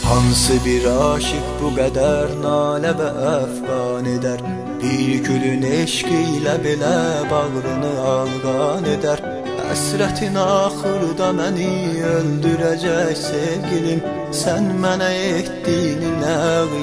Hansı bir aşık bu qədər nalə və əfqan edər, bir gülün eşq ilə belə bağrını alğan edər. Əsrətin axırda məni öldürəcək sevgilim, sən mənə etdiyini nə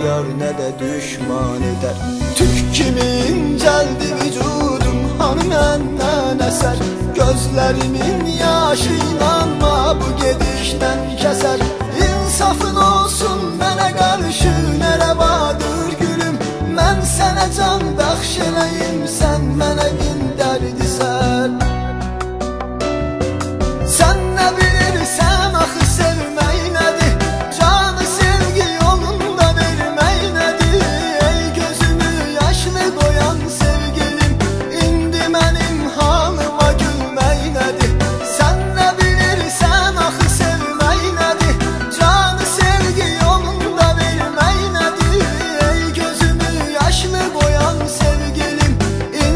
yar nə də düşman edər. Tük kimi incəldi vücudum, hanı məndən əsər, gözlərimin yaşı inanma bu gedişdən kəsər. İnsafın olsun mənə qarşı nə rəvadır gülüm, mən sənə can bəxş eləyim, sən mənə min dərdi sər. Sən nə bilirsən axı sevmək nədir, canı sevgi yolunda vermək nədir. Ey gözümü yaşlı qoyan sevgilim, indi mənim halıma gülmək nədir. Sən nə bilirsən axı sevmək nədir, canı sevgi yolunda vermək nədir. Ey gözümü yaşlı qoyan sevgilim, indi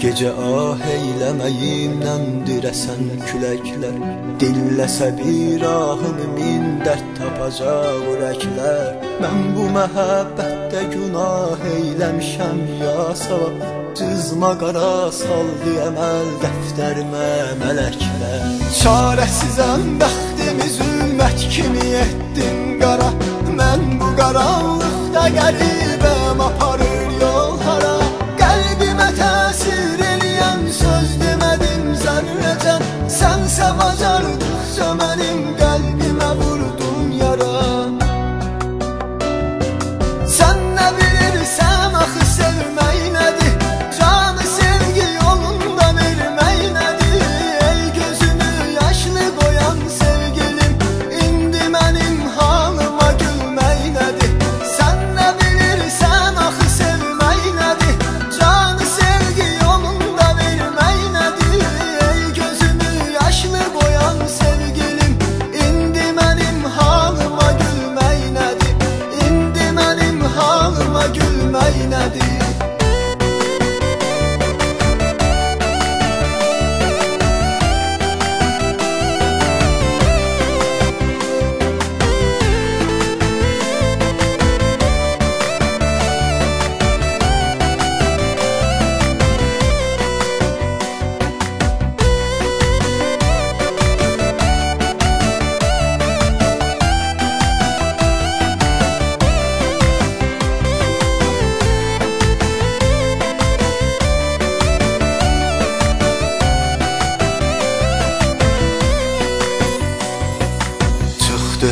Gecə ah eyləməyim nəndirəsən küləklər, dilləsə bir ahını min dərd tapacaq ürəklər. Mən bu məhəbbətdə günah eyləmişəm ya savab, cızma qara saldı əməl dəftərimə mələklər. Çarəsizəm bəxtimiz ümmət kimi etdim qara, mən bu qaranlıqda qəribəm aparır yollara. Sənsə bacardıqca mənim qəlbimə vurdun yara. Sən nə bilirsən axı sevmək nədir, canı sevgi yolunda vermək nədir. Ey gözümü yaşlı qoyan sevgilim, indi mənim halıma gülmək nədir. Sən nə bilirsən axı sevmək nədir, canı sevgi yolunda vermək nədir. Ey gözümü yaşlı qoyan sevgilim, indi mənim halıma gülmək nədir, indi mənim halıma gülmək nədir.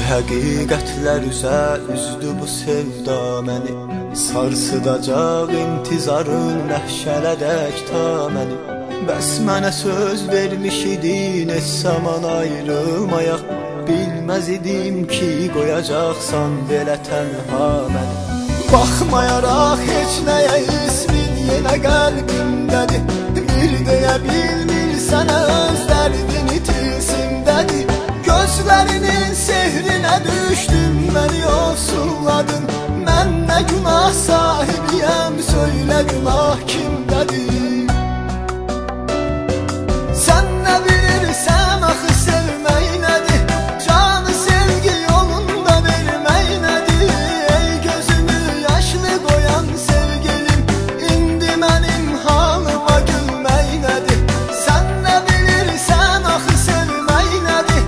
Həqiqətlər üzə üzdü bu sevda məni, sarsıdacaq intizarın məhşərədək ta məni. Bəs mənə söz vermiş idin heç zaman ayrılmayaq, bilməz idim ki qoyacaqsan belə tənha məni. Baxmayaraq heç nəyə ismin yenə qəlbimdədir, bir deyə bilmirsən öz dərdin itilsimdədir. Gözlərinin sehrinə düşdüm, məni ofsulladın, mən nə günah sahibiyəm, söylə günah kimdədir. Sən nə bilirsən axı sevmək nədir, canı sevgi yolunda vermək nədir. Ey gözümü yaşlı qoyan sevgilim, indi mənim halıma gülmək nədir. Sən nə bilirsən axı sevmək nədir,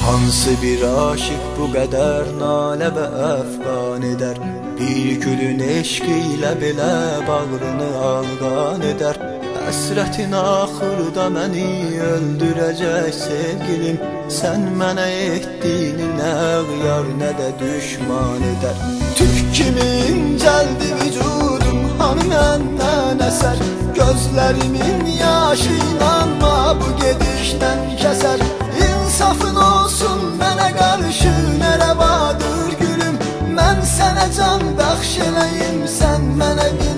hansı bir aşık bu qədər nalə və əfqan edər, bir gülün eşqi ilə belə bağrını alqan edər. Əsrətin axırda məni öldürəcək sevgilim, sən mənə etdiyini nə qiyar nə də düşman edər. Türk kimi incəldi vücudum, hanı məndən əsər, gözlərimin yaşı inanma bu gedişdən kəsər. İnsafın olsun mənə qarşı nə rəvadır gülüm, mən sənə can bəxş eləyim, sən mənə bir